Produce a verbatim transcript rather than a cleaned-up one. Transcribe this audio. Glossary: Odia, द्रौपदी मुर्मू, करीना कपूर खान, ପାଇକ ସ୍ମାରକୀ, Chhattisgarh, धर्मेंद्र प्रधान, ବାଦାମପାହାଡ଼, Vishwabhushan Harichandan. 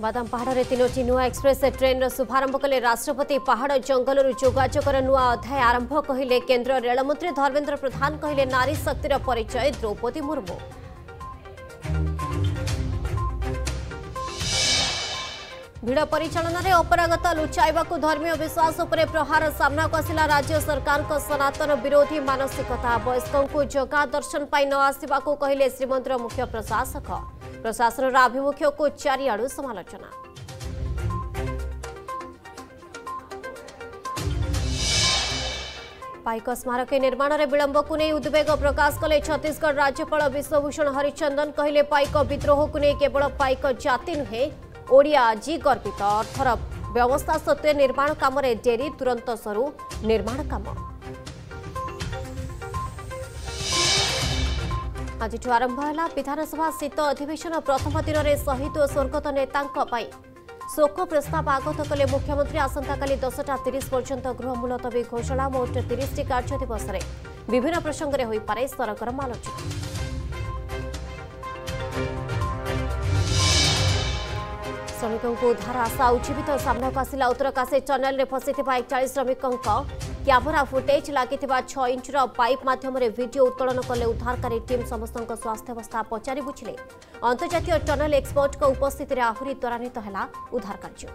बादाम पहाड़ तीनोटी नुआ एक्सप्रेस ट्रेन शुभारंभ कले राष्ट्रपति। पहाड़ जंगल जोगाजोगर नुआ अध्याय आरंभ कहिले केंद्र रेलमंत्री धर्मेंद्र प्रधान। कहिले नारी शक्तिर परिचय द्रौपदी मुर्मू। भिड़ परिचालन में अपरागता लुचाइवाकू धर्मीय विश्वास उपरे प्रहार। सामना को आसिला राज्य सरकार को सनातन विरोधी मानसिकता। वयस्कों जगा दर्शन पाई न आसवाकू कहिले श्रीमंदिर मुख्य प्रशासक। प्रशासन आभिमुख्य को चारिआडू समालोचना। पाइक स्मारक निर्माण में विलंब को नहीं उद्वेग प्रकाश कले छत्तीसगढ़ राज्यपाल विश्वभूषण हरिचंदन। कहिले पाइक विद्रोह को नहीं केवल पाइक जाति नुहे ओडिया जी गर्वित। अर्थर व्यवस्था सत्वे निर्माण काम रे डेरी। तुरंत सरू निर्माण काम। आज आरंभ है विधानसभा शीत अधिवेशन। प्रथम दिन में शहीद और स्वर्गत नेता शोक प्रस्ताव आगत कले मुख्यमंत्री। आसंताकाली दसटा तीस पर्यंत गृह मुलतवी घोषणा। मोट तीस कार्य दिवस में विभिन्न प्रसंग में होईपारे सरगरम आलोचना। श्रमिकों उद्धार आशा उज्जीवित। सामना को आसिला उत्तरकाशी टनेल में फसी एकचाश श्रमिकों क्यामेरा फुटेज लगी। छह इंचर पाइप मध्यम वीडियो उत्तोलन कले उद्धारकारी टीम। समस्त स्वास्थ्यावस्था पचारि बुझिले। अंतर्जातीय टनेल एक्सपर्ट उपस्थित में आहरी त्वरान्वित है उद्धार कार्य।